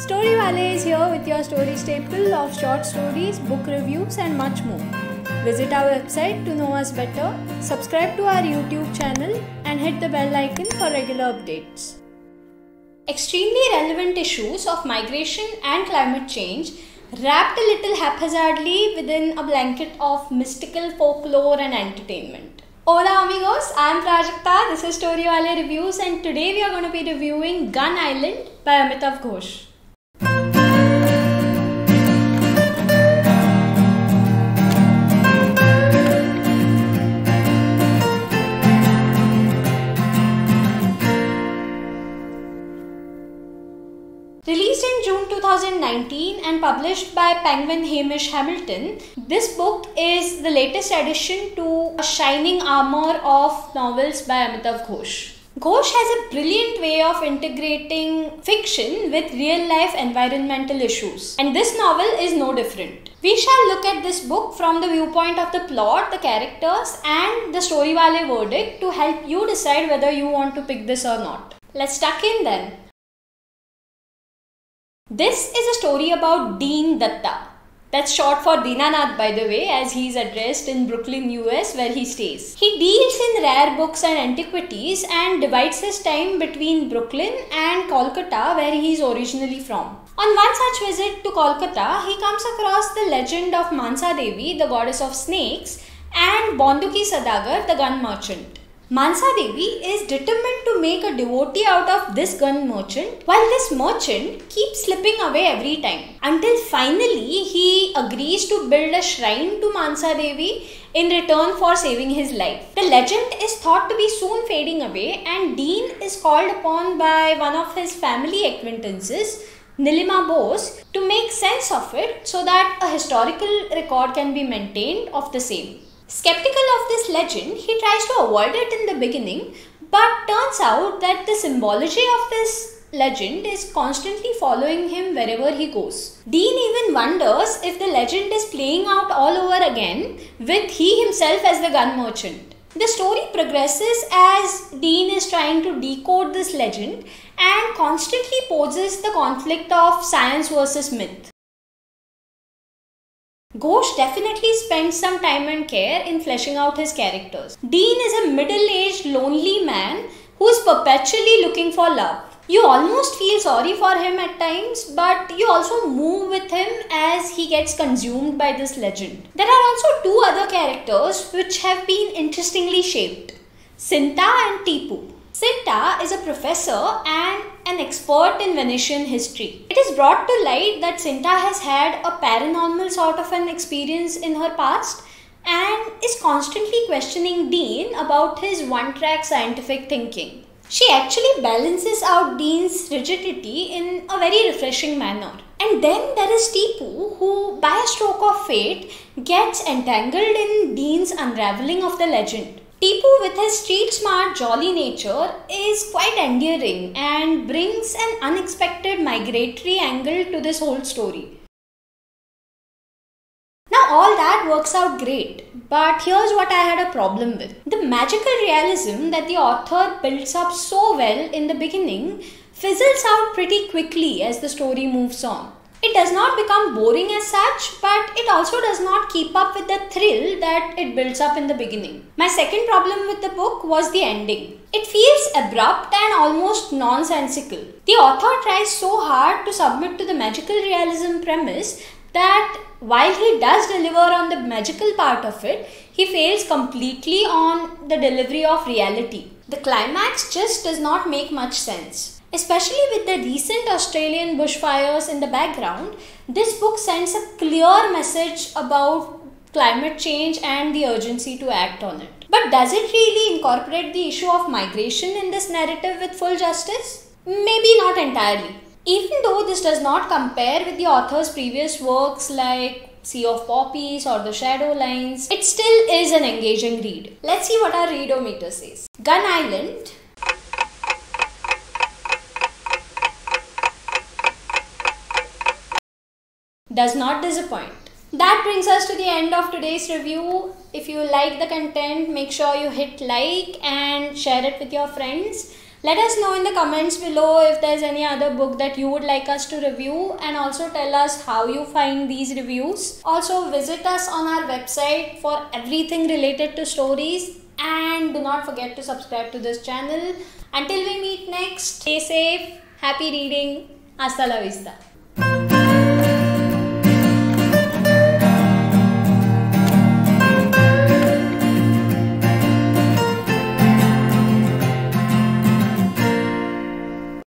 Storywaale is here with your story staple of short stories, book reviews and much more. Visit our website to know us better, subscribe to our YouTube channel and hit the bell icon for regular updates. Extremely relevant issues of migration and climate change wrapped a little haphazardly within a blanket of mystical folklore and entertainment. Hola amigos, I am Prajakta, this is Storywaale Reviews and today we are going to be reviewing Gun Island by Amitav Ghosh. Released in June 2019 and published by Penguin Hamish Hamilton, this book is the latest addition to a shining armour of novels by Amitav Ghosh. Ghosh has a brilliant way of integrating fiction with real-life environmental issues, and this novel is no different. We shall look at this book from the viewpoint of the plot, the characters and the Storywaale verdict to help you decide whether you want to pick this or not. Let's tuck in then. This is a story about Dean Datta. That's short for Dinanath, by the way, as he's addressed in Brooklyn, US, where he stays. He deals in rare books and antiquities and divides his time between Brooklyn and Kolkata, where he's originally from. On one such visit to Kolkata, he comes across the legend of Mansa Devi, the goddess of snakes, and Bonduki Sadagar, the gun merchant. Mansa Devi is determined to make a devotee out of this gun merchant, while this merchant keeps slipping away every time, until finally he agrees to build a shrine to Mansa Devi in return for saving his life. The legend is thought to be soon fading away and Dean is called upon by one of his family acquaintances, Nilima Bose, to make sense of it so that a historical record can be maintained of the same. Skeptical of this legend, he tries to avoid it in the beginning, but turns out that the symbology of this legend is constantly following him wherever he goes. Dean even wonders if the legend is playing out all over again with he himself as the gun merchant. The story progresses as Dean is trying to decode this legend and constantly poses the conflict of science versus myth. Ghosh definitely spends some time and care in fleshing out his characters. Dean is a middle-aged, lonely man who is perpetually looking for love. You almost feel sorry for him at times, but you also move with him as he gets consumed by this legend. There are also two other characters which have been interestingly shaped, Cinta and Tipu. Sita is a professor and an expert in Venetian history. It is brought to light that Cinta has had a paranormal sort of an experience in her past and is constantly questioning Dean about his one-track scientific thinking. She actually balances out Dean's rigidity in a very refreshing manner. And then there is Tipu, who by a stroke of fate gets entangled in Dean's unraveling of the legend. Tipu, with his street-smart, jolly nature, is quite endearing and brings an unexpected migratory angle to this whole story. Now all that works out great, but here's what I had a problem with. The magical realism that the author builds up so well in the beginning fizzles out pretty quickly as the story moves on. It does not become boring as such, but it also does not keep up with the thrill that it builds up in the beginning. My second problem with the book was the ending. It feels abrupt and almost nonsensical. The author tries so hard to submit to the magical realism premise that while he does deliver on the magical part of it, he fails completely on the delivery of reality. The climax just does not make much sense. Especially with the recent Australian bushfires in the background, this book sends a clear message about climate change and the urgency to act on it. But does it really incorporate the issue of migration in this narrative with full justice? Maybe not entirely. Even though this does not compare with the author's previous works like Sea of Poppies or The Shadow Lines, it still is an engaging read. Let's see what our readometer says. Gun Island. Does not disappoint. That brings us to the end of today's review. If you like the content, make sure you hit like and share it with your friends. Let us know in the comments below if there's any other book that you would like us to review, and also tell us how you find these reviews. Also visit us on our website for everything related to stories, and do not forget to subscribe to this channel. Until we meet next, stay safe, happy reading, hasta la vista.